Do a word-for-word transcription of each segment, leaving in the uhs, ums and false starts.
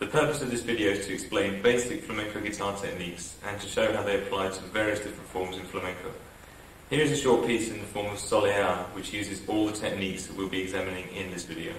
The purpose of this video is to explain basic flamenco guitar techniques and to show how they apply to various different forms in flamenco. Here is a short piece in the form of Solea, which uses all the techniques that we'll be examining in this video.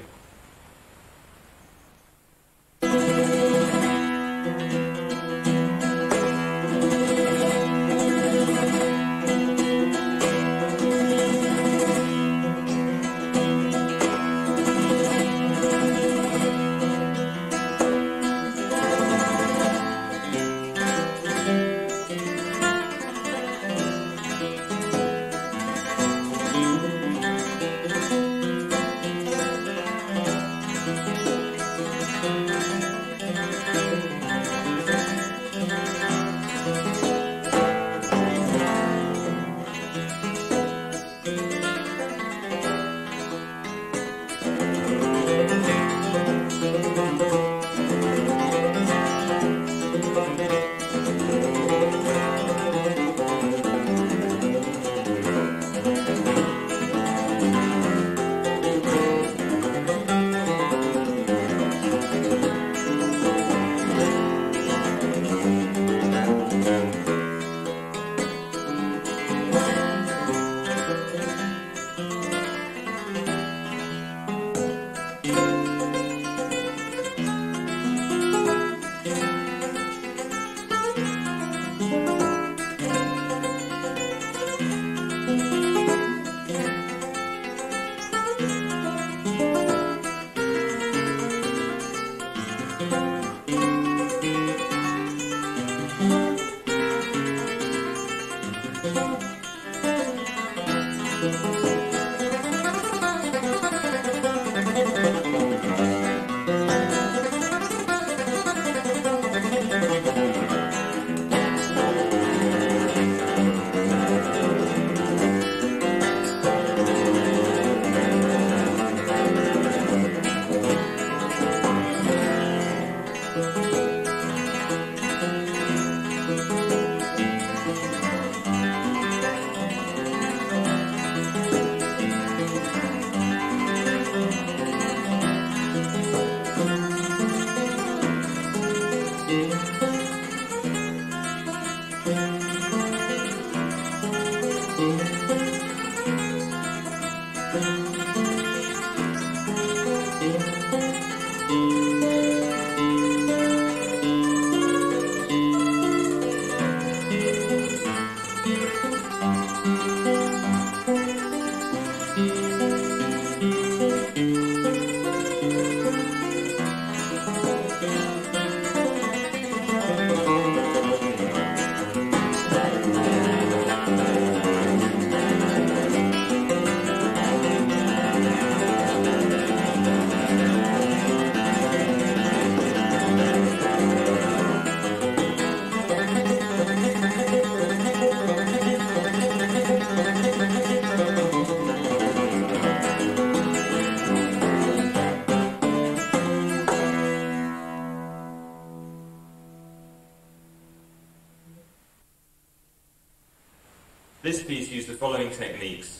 This piece used the following techniques: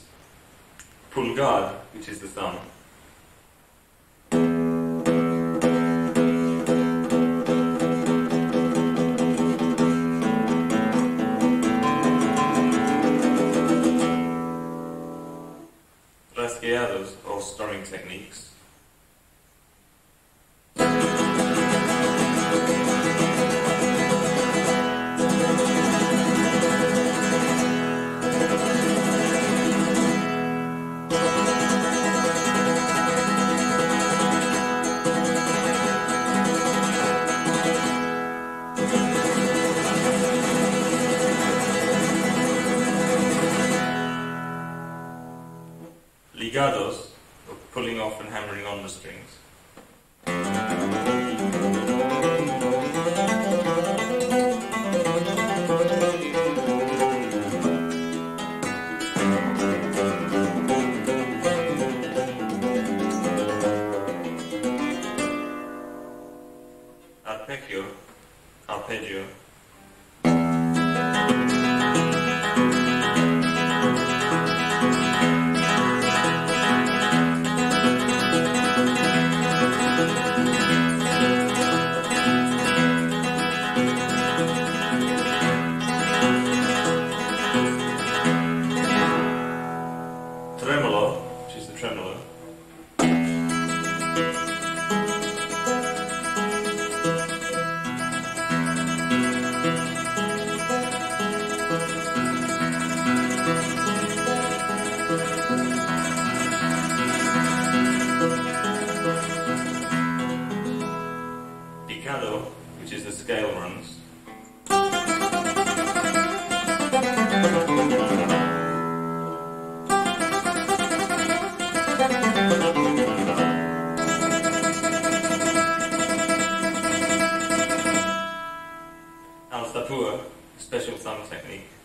Pulgar, which is the thumb, Rasgueados, or strumming techniques, Ligados, or pulling off and hammering on the strings, Arpegio, Arpegio. picado, which is the scale runs. Al sapur, special thumb technique.